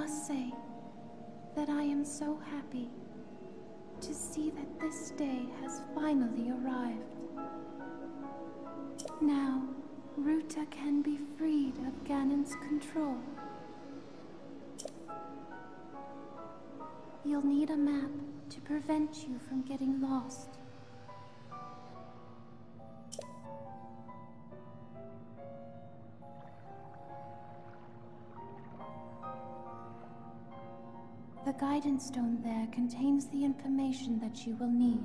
must say that I am so happy to see that this day has finally arrived. Now, Ruta can be freed of Ganon's control. You'll need a map to prevent you from getting lost. The guidance stone there contains the information that you will need.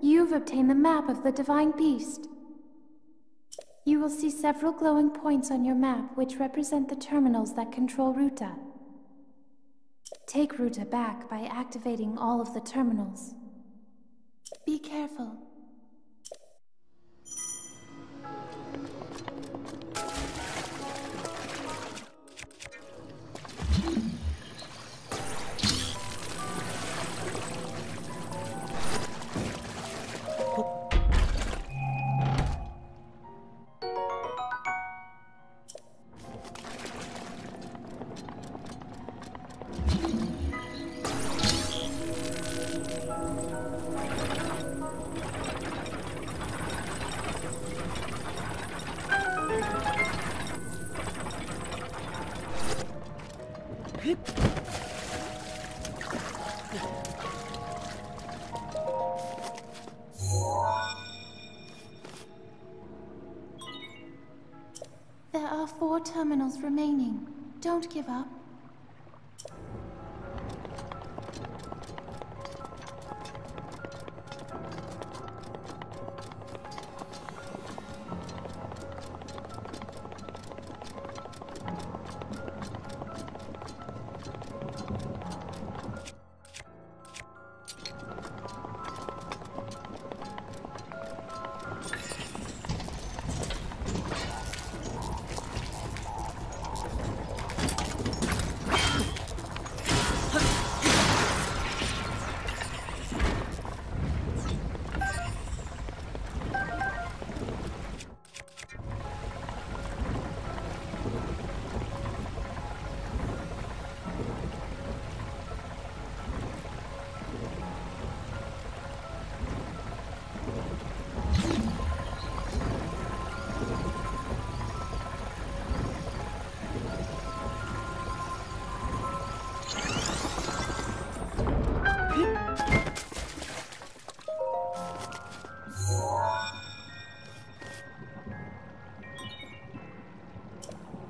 You've obtained the map of the Divine Beast. You will see several glowing points on your map which represent the terminals that control Ruta. Take Ruta back by activating all of the terminals. Be careful. There are 4 terminals remaining. Don't give up.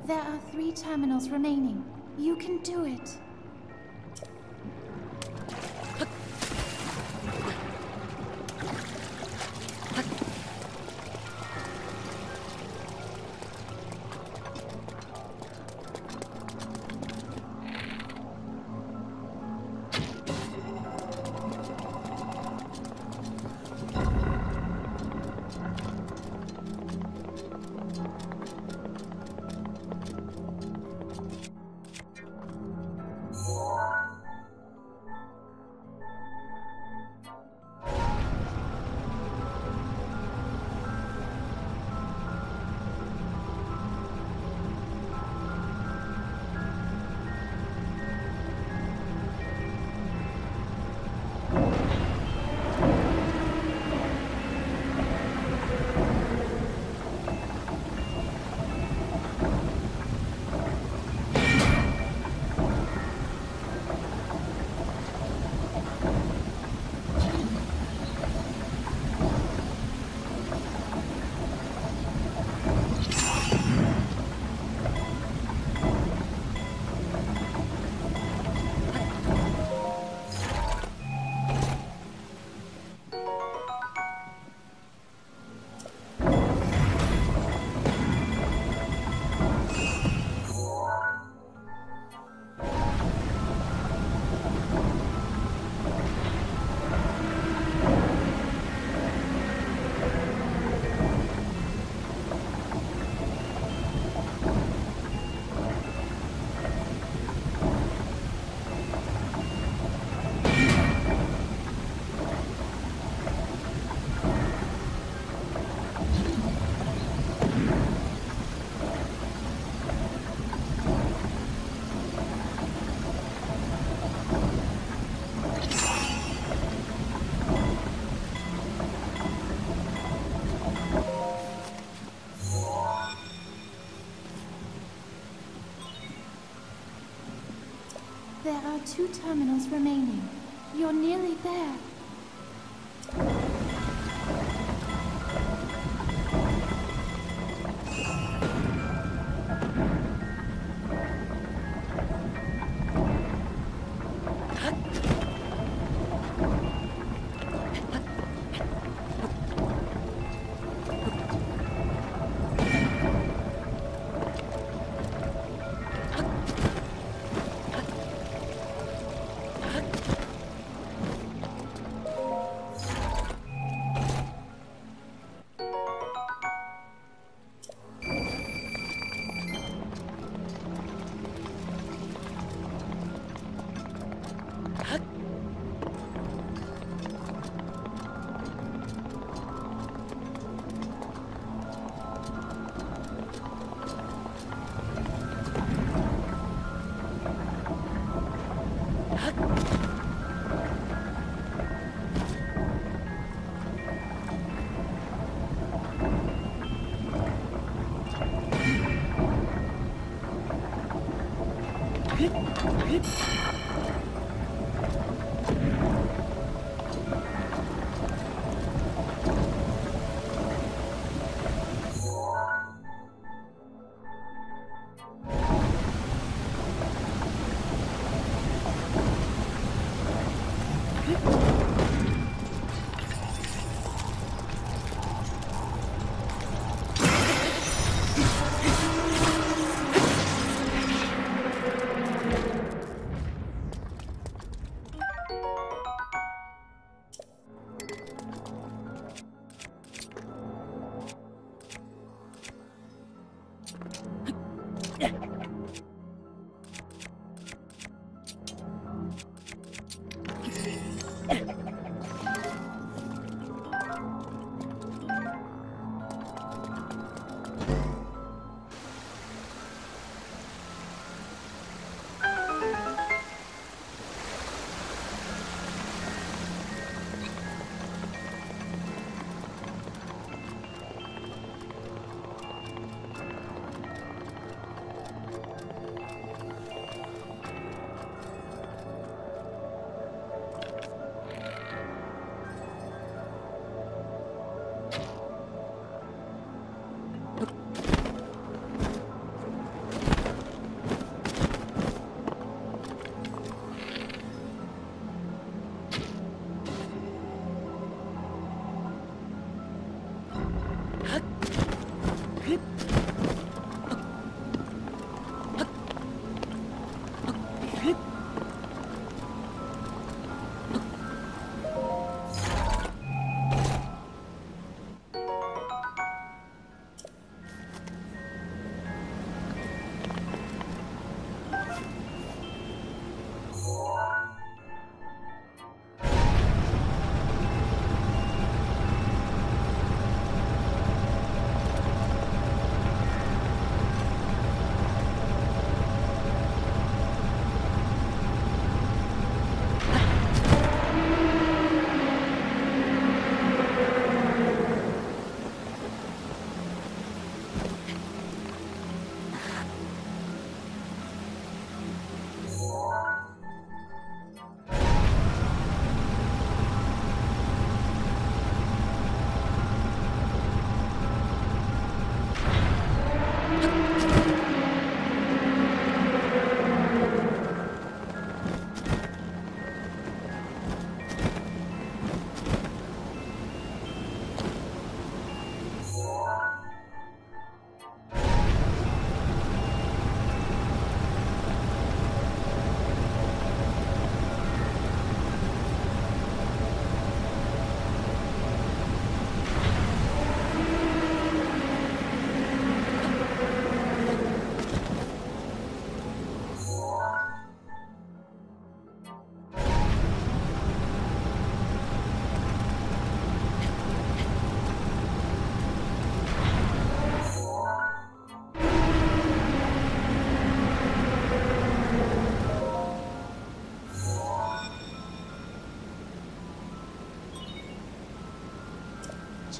There are 3 terminals remaining. You can do it. There are 2 terminals remaining. You're nearly there.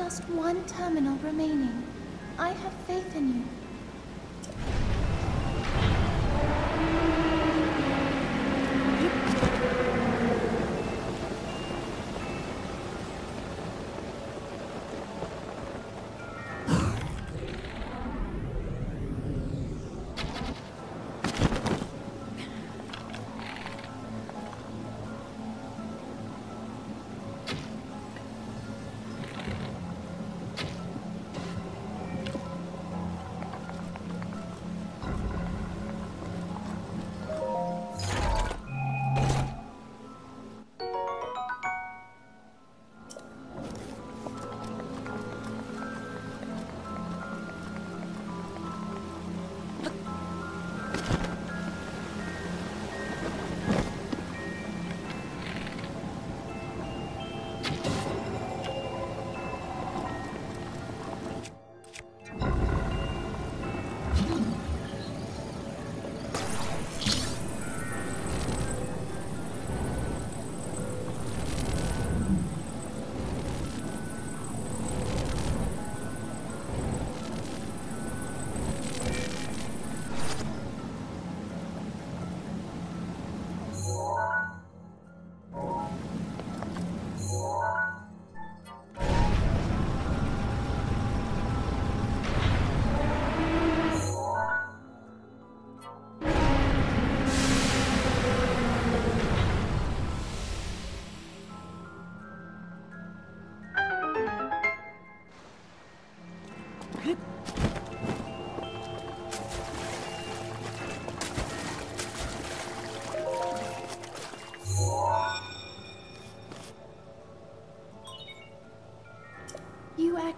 Just 1 terminal remaining. I have faith in you.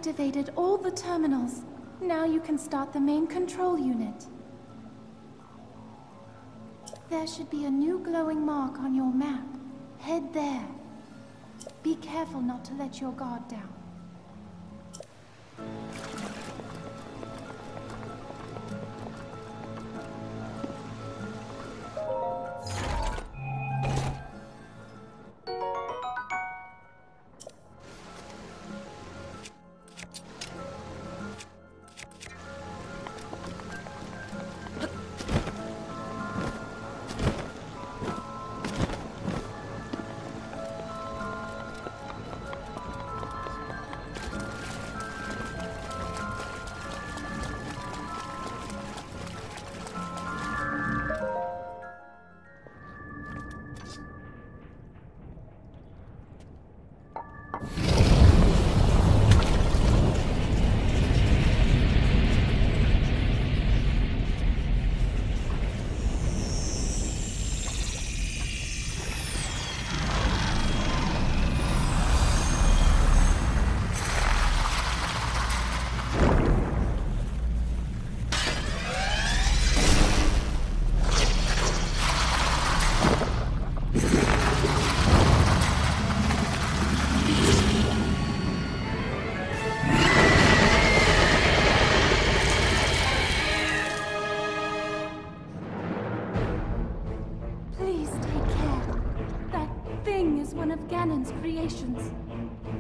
activated all the terminals. Now you can start the main control unit. There should be a new glowing mark on your map. Head there. Be careful not to let your guard down.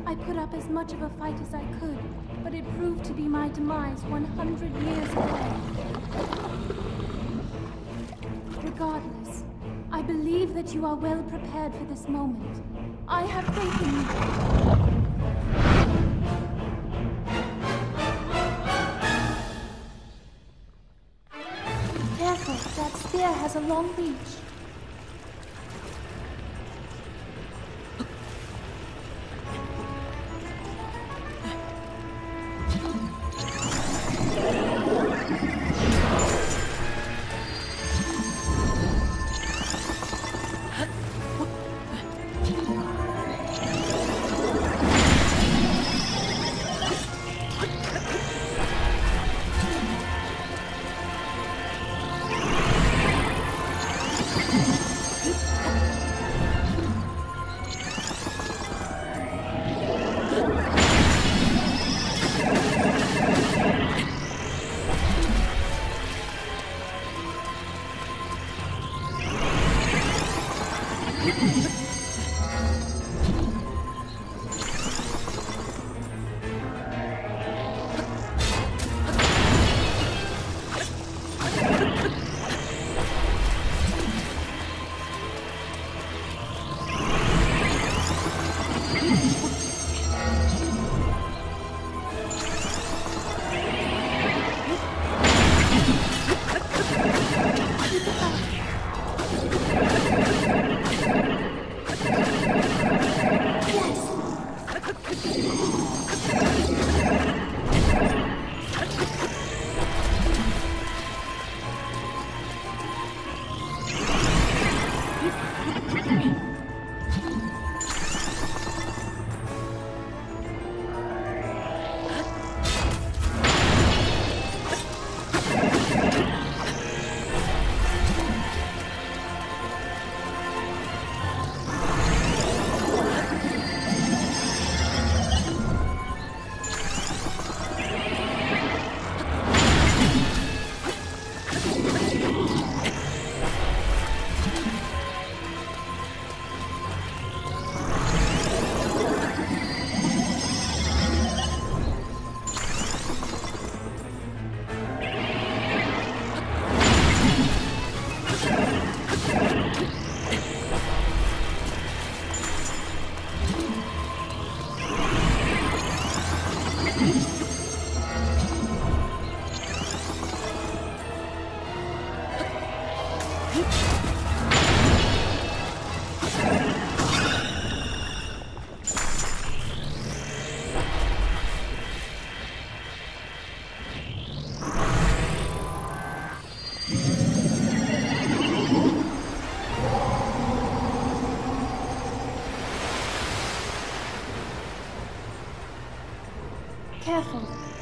I put up as much of a fight as I could, but it proved to be my demise 100 years ago. Regardless, I believe that you are well prepared for this moment. I have faith in you. Be careful, that spear has a long reach.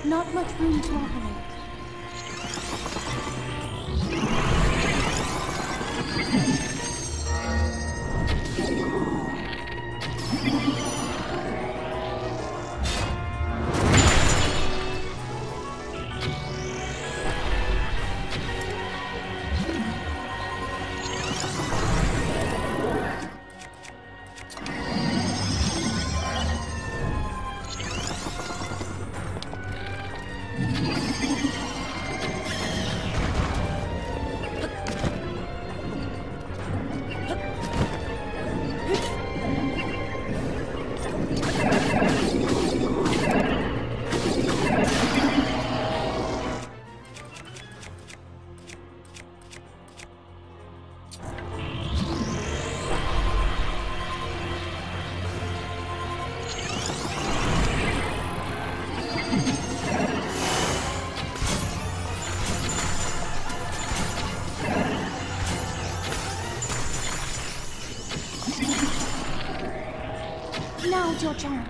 Not much room to operate. Now's your chance.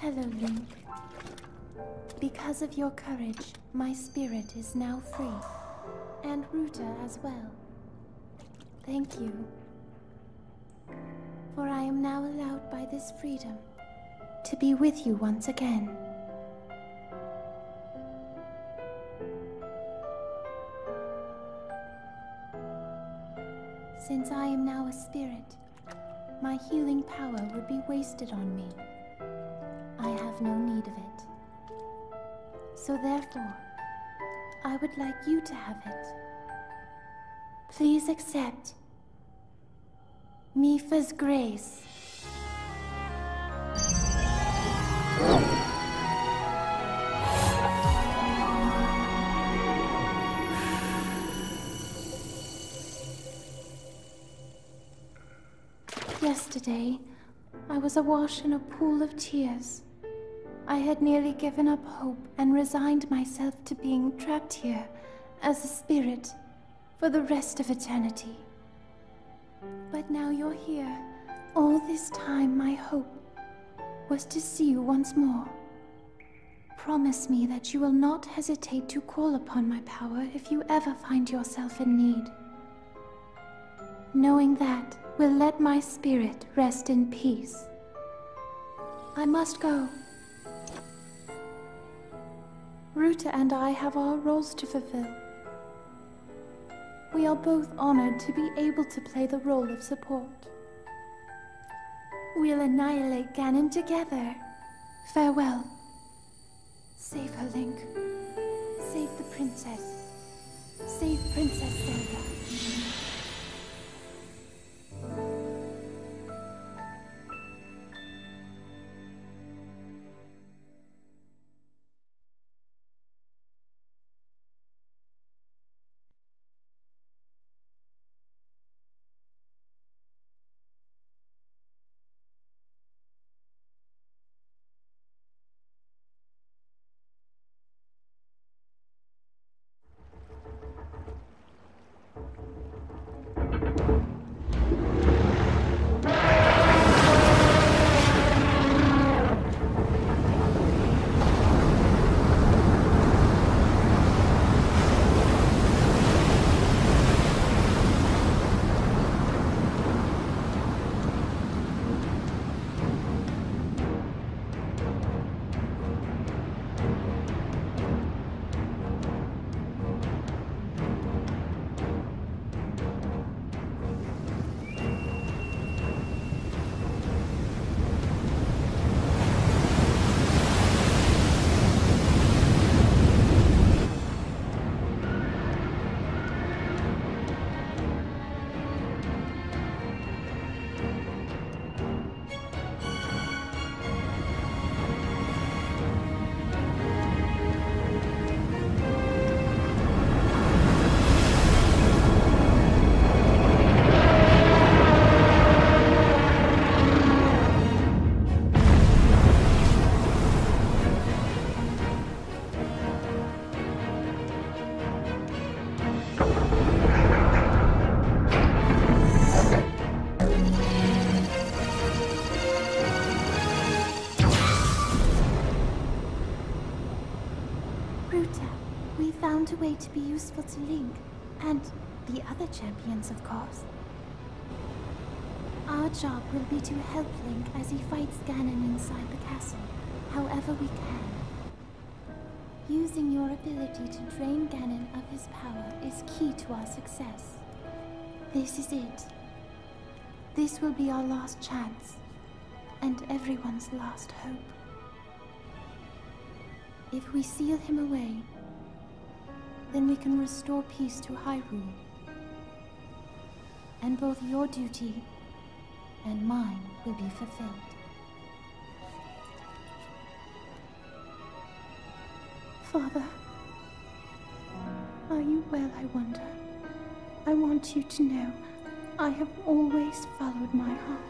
Hello, Link. Because of your courage, my spirit is now free, and Ruta as well. Thank you, for I am now allowed by this freedom to be with you once again. Since I am now a spirit, my healing power would be wasted on me. I have no need of it. So therefore, I would like you to have it. Please accept Mipha's Grace. Yesterday, I was awash in a pool of tears. I had nearly given up hope and resigned myself to being trapped here as a spirit for the rest of eternity. But now you're here. All this time my hope was to see you once more. Promise me that you will not hesitate to call upon my power if you ever find yourself in need. Knowing that will let my spirit rest in peace. I must go. Ruta and I have our roles to fulfill. We are both honored to be able to play the role of support. We'll annihilate Ganon together. Farewell. Save her, Link. Save the princess. Save Princess Zelda. a way to be useful to Link, and the other champions, of course. Our job will be to help Link as he fights Ganon inside the castle, however we can. Using your ability to drain Ganon of his power is key to our success. This is it. This will be our last chance, and everyone's last hope. If we seal him away, then we can restore peace to Hyrule. And both your duty and mine will be fulfilled. Father, are you well, I wonder? I want you to know I have always followed my heart.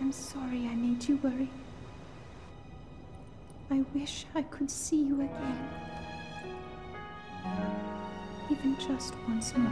I'm sorry I made you worry. I wish I could see you again, even just once more.